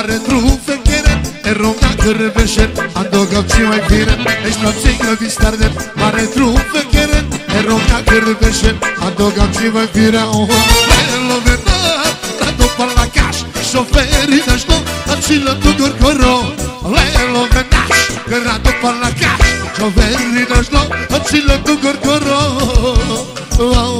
pare trufă chere, e roga că reveșer, adogam și mai fire, ești la țigă vistarde, pare trufă chere, e roga că reveșer, adogam și mai fire, o lovena, la dopar la caș, șoferii nașto, acilă tu gorgoro, le lovena, că la dopar la caș, șoferii nașto, acilă tu gorgoro, wow.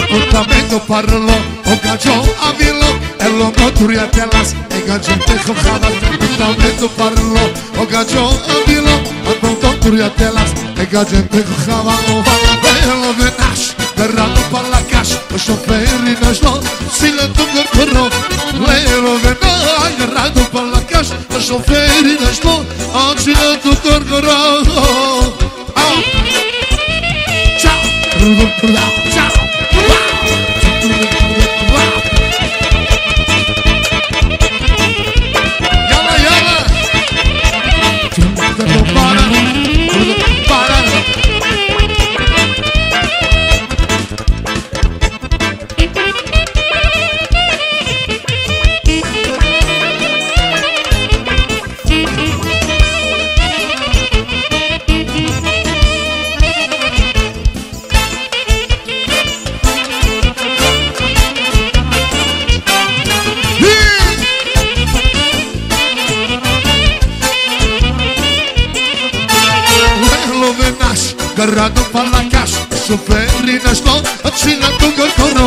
Appuntamento parlo, o cacciò a villo, e lo motori a telas, e gancente cojada. Appuntamento parlo, o cacciò a villo, e lo motori a telas, e gancente cojada. Bello venash, verrato parla cash, o scioperi naslo, silento nel corro. Bello venash, verrato parla cash, o scioperi naslo, acino tutto il corro. Ciao! Garrado para la cash, suferi naslo, acina tu gorgoro.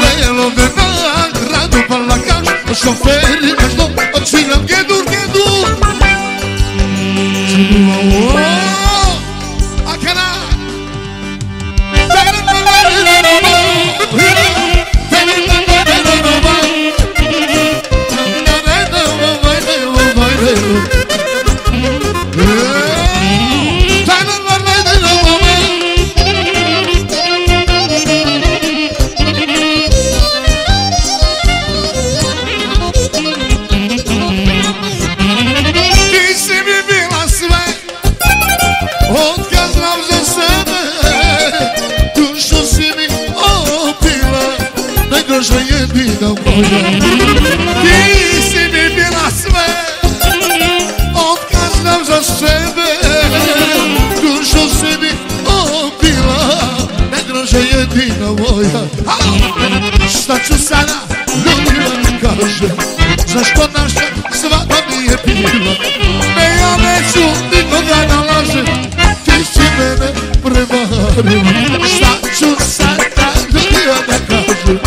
Lelo vena, garrado para la cash, suferi naslo, acina gedu. Akana. Ti si mi bila sve, odkaznam za sebe. Dušo si mi opila, najdraža jedina moja. Šta ću sada ljudima da kažem, zašto naša svadba nije bila? Ne, ja neću nikoga da lažem, ti si mene prevarila. Šta ću sada ljudima da kažem,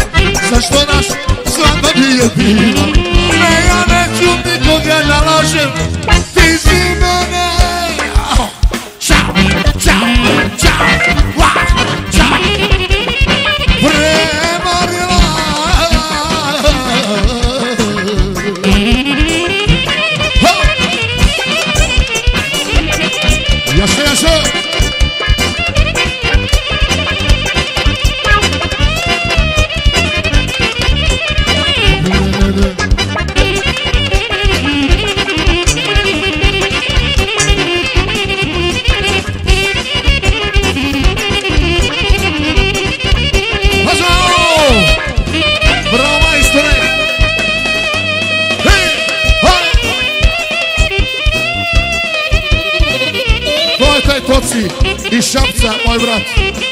zašto naša svadba nije bila? Ne, ja neću nikoga da lažem, ti si mene. Ćao, ćao, ćao, ćao, prevarila. Jaše. Iz Šapca, moj brat.